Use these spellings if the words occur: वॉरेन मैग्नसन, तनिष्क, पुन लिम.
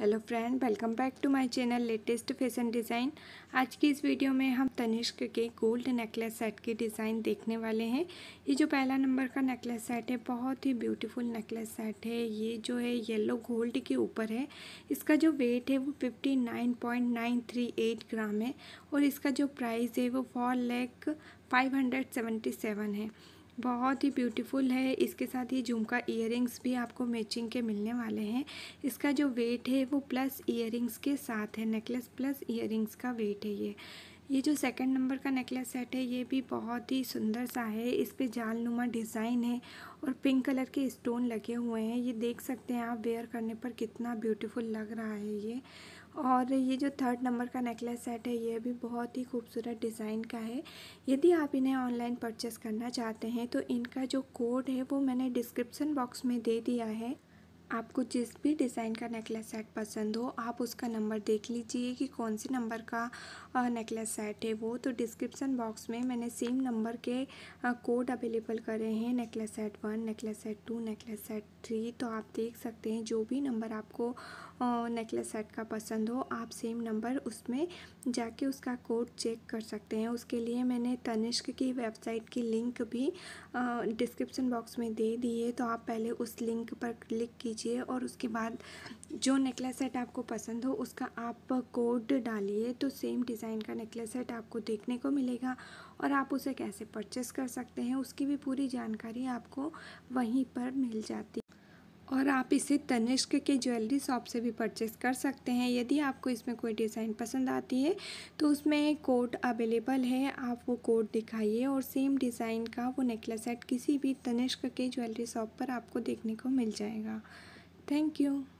Hello friend, welcome back to my channel latest fashion design. आज की इस video में हम तनिष्क के गोल्ड नेकलेस सेट की डिज़ाइन देखने वाले हैं। ये जो पहला नंबर का नेकलेस सेट है, बहुत ही ब्यूटीफुल नेकलेस सेट है। ये जो है येलो गोल्ड के ऊपर है। इसका जो वेट है वो 59.938 ग्राम है और इसका जो प्राइस है वो 4,577,000 है। बहुत ही ब्यूटीफुल है। इसके साथ ही झुमका ईयरिंग्स भी आपको मैचिंग के मिलने वाले हैं। इसका जो वेट है वो प्लस ईयरिंग्स के साथ है, नेकलेस प्लस ईयरिंग्स का वेट है। ये जो सेकंड नंबर का नेकलेस सेट है, ये भी बहुत ही सुंदर सा है। इस पे जालनुमा डिज़ाइन है और पिंक कलर के स्टोन लगे हुए हैं। ये देख सकते हैं आप, वेयर करने पर कितना ब्यूटीफुल लग रहा है ये। और ये जो थर्ड नंबर का नेकलेस सेट है, ये भी बहुत ही खूबसूरत डिज़ाइन का है। यदि आप इन्हें ऑनलाइन परचेस करना चाहते हैं तो इनका जो कोड है वो मैंने डिस्क्रिप्शन बॉक्स में दे दिया है। आपको जिस भी डिज़ाइन का नेकलेस सेट पसंद हो, आप उसका नंबर देख लीजिए कि कौन से नंबर का नेकलेस सेट है वो। तो डिस्क्रिप्शन बॉक्स में मैंने सेम नंबर के कोड अवेलेबल करे हैं, necklace set 1, necklace set 2, necklace set 3। तो आप देख सकते हैं, जो भी नंबर आपको नेकलेस सेट का पसंद हो, आप सेम नंबर उसमें जाके उसका कोड चेक कर सकते हैं। उसके लिए मैंने तनिष्क की वेबसाइट की लिंक भी डिस्क्रिप्शन बॉक्स में दे दी है। तो आप पहले उस लिंक पर क्लिक कीजिए और उसके बाद जो नेकलेस सेट आपको पसंद हो उसका आप कोड डालिए। तो सेम डिज़ाइन का नेकलेस सेट आपको देखने को मिलेगा और आप उसे कैसे परचेस कर सकते हैं उसकी भी पूरी जानकारी आपको वहीं पर मिल जाती है। और आप इसे तनिष्क के ज्वेलरी शॉप से भी परचेस कर सकते हैं। यदि आपको इसमें कोई डिज़ाइन पसंद आती है तो उसमें कोड अवेलेबल है, आप वो कोड दिखाइए और सेम डिज़ाइन का वो नेकलेस सेट किसी भी तनिष्क के ज्वेलरी शॉप पर आपको देखने को मिल जाएगा। Thank you.